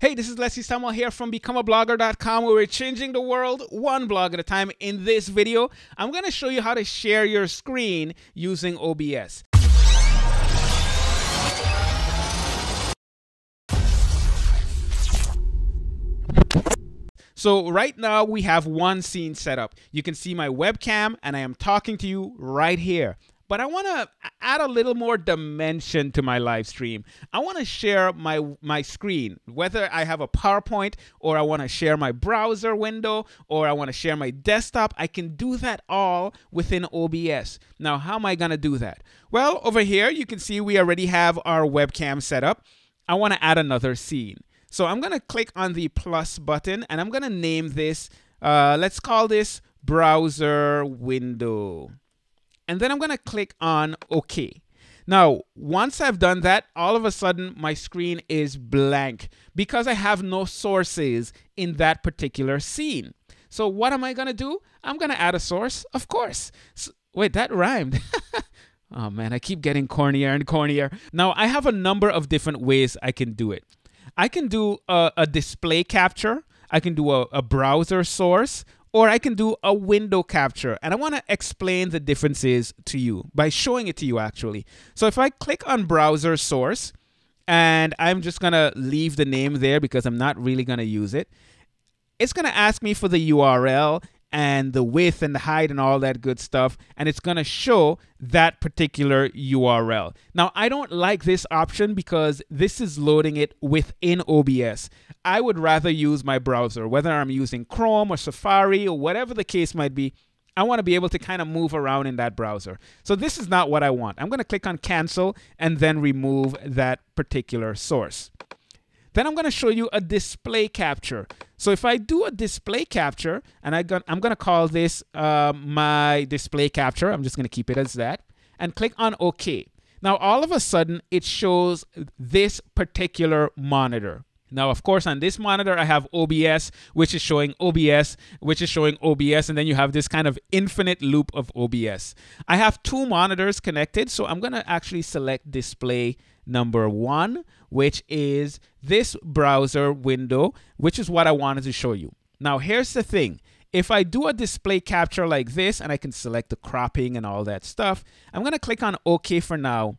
Hey, this is Leslie Samuel here from becomeablogger.com, where we're changing the world one blog at a time. In this video, I'm going to show you how to share your screen using OBS. So right now we have one scene set up. You can see my webcam and I am talking to you right here. But I want to add a little more dimension to my live stream. I want to share my screen, whether I have a PowerPoint or I want to share my browser window or I want to share my desktop. I can do that all within OBS. Now, how am I going to do that? Well, over here, you can see we already have our webcam set up. I want to add another scene. So I'm going to click on the plus button and I'm going to name this, let's call this browser window. And then I'm going to click on OK. Now, once I've done that, all of a sudden my screen is blank because I have no sources in that particular scene. So what am I going to do? I'm going to add a source, of course. So, wait, that rhymed. Oh man, I keep getting cornier and cornier. Now, I have a number of different ways I can do it. I can do a display capture. I can do a browser source. Or I can do a window capture. And I want to explain the differences to you by showing it to you, actually. So if I click on browser source, and I'm just going to leave the name there because I'm not really going to use it, it's going to ask me for the URL and the width and the height and all that good stuff. And it's going to show that particular URL. Now, I don't like this option because this is loading it within OBS. I would rather use my browser, whether I'm using Chrome or Safari or whatever the case might be. I want to be able to kind of move around in that browser. So this is not what I want. I'm going to click on cancel and then remove that particular source. Then I'm going to show you a display capture. So if I do a display capture, and I'm going to call this my display capture. I'm just going to keep it as that. And click on OK. Now, all of a sudden, it shows this particular monitor. Now, of course, on this monitor, I have OBS, which is showing OBS, which is showing OBS. And then you have this kind of infinite loop of OBS. I have two monitors connected. So I'm going to actually select display number one, which is this browser window, which is what I wanted to show you. Now, here's the thing. If I do a display capture like this, and I can select the cropping and all that stuff, I'm going to click on OK for now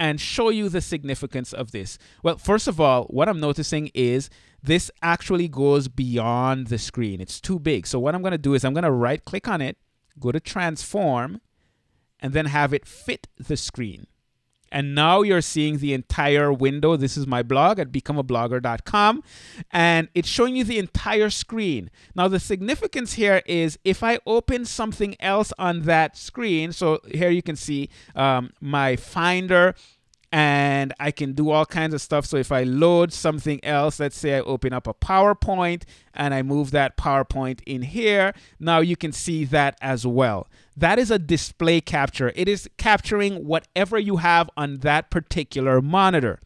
and show you the significance of this. Well, first of all, what I'm noticing is this actually goes beyond the screen. It's too big. So what I'm going to do is I'm going to right click on it, go to transform, and then have it fit the screen. And now you're seeing the entire window. This is my blog at becomeablogger.com. And it's showing you the entire screen. Now, the significance here is if I open something else on that screen, so here you can see my Finder, and I can do all kinds of stuff. So if I load something else, let's say I open up a PowerPoint and I move that PowerPoint in here, now you can see that as well. That is a display capture. It is capturing whatever you have on that particular monitor.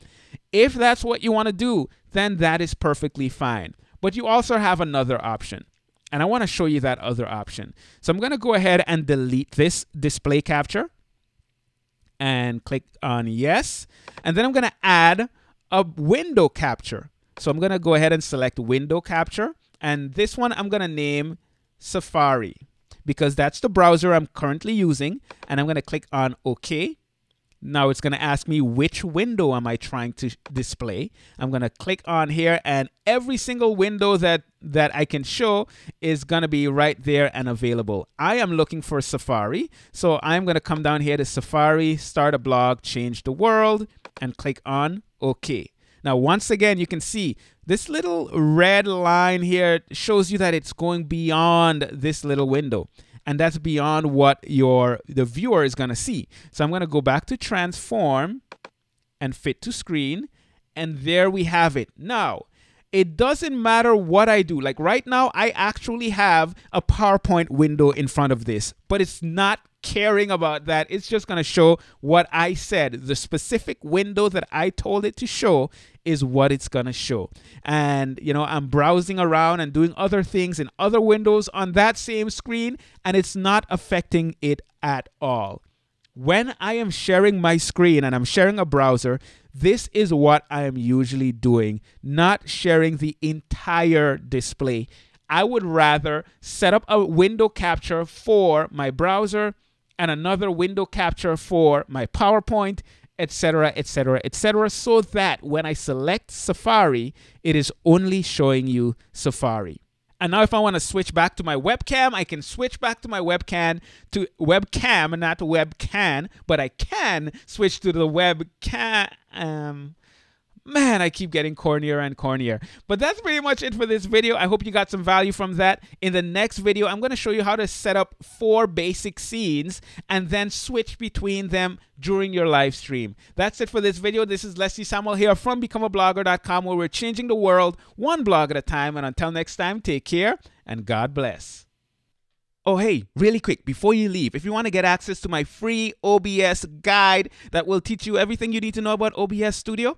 If that's what you want to do, then that is perfectly fine. But you also have another option. And I want to show you that other option. So I'm going to go ahead and delete this display capture and click on yes. And then I'm going to add a window capture. So I'm going to go ahead and select window capture. And this one I'm going to name Safari because that's the browser I'm currently using. And I'm going to click on OK. Now it's going to ask me which window am I trying to display. I'm going to click on here and every single window that I can show is going to be right there and available. I am looking for Safari. So I'm going to come down here to Safari, start a blog, change the world, and click on OK. Now, once again, you can see this little red line here shows you that it's going beyond this little window. And that's beyond what the viewer is going to see. So I'm going to go back to transform and fit to screen. And there we have it. Now, it doesn't matter what I do. Like right now, I actually have a PowerPoint window in front of this, but it's not caring about that. It's just going to show what I said. The specific window that I told it to show is what it's going to show. And, you know, I'm browsing around and doing other things in other windows on that same screen, and it's not affecting it at all. when I am sharing my screen and I'm sharing a browser, this is what I am usually doing, not sharing the entire display. I would rather set up a window capture for my browser and another window capture for my PowerPoint, etc., etc., etc., so that when I select Safari, it is only showing you Safari. And now if I want to switch back to my webcam, I can switch back to my webcam, but I can switch to the webcam. Man, I keep getting cornier and cornier. But that's pretty much it for this video. I hope you got some value from that. In the next video, I'm going to show you how to set up 4 basic scenes and then switch between them during your live stream. That's it for this video. This is Leslie Samuel here from becomeablogger.com, where we're changing the world 1 blog at a time. And until next time, take care and God bless. Oh, hey, really quick, before you leave, if you want to get access to my free OBS guide that will teach you everything you need to know about OBS Studio,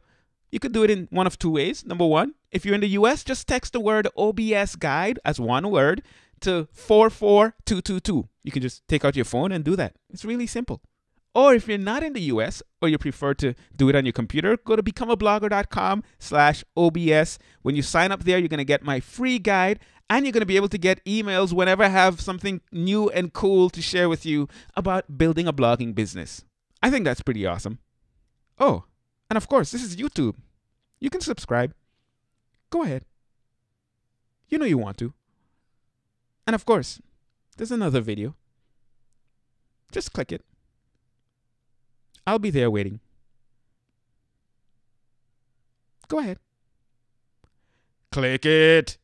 you could do it in one of 2 ways. Number 1, if you're in the US, just text the word OBS guide as one word to 44222. You can just take out your phone and do that. It's really simple. Or if you're not in the US or you prefer to do it on your computer, go to becomeablogger.com/OBS. When you sign up there, you're going to get my free guide, and you're going to be able to get emails whenever I have something new and cool to share with you about building a blogging business. I think that's pretty awesome. Oh, and of course, this is YouTube. You can subscribe. Go ahead. You know you want to. And of course, there's another video. Just click it. I'll be there waiting. Go ahead. Click it.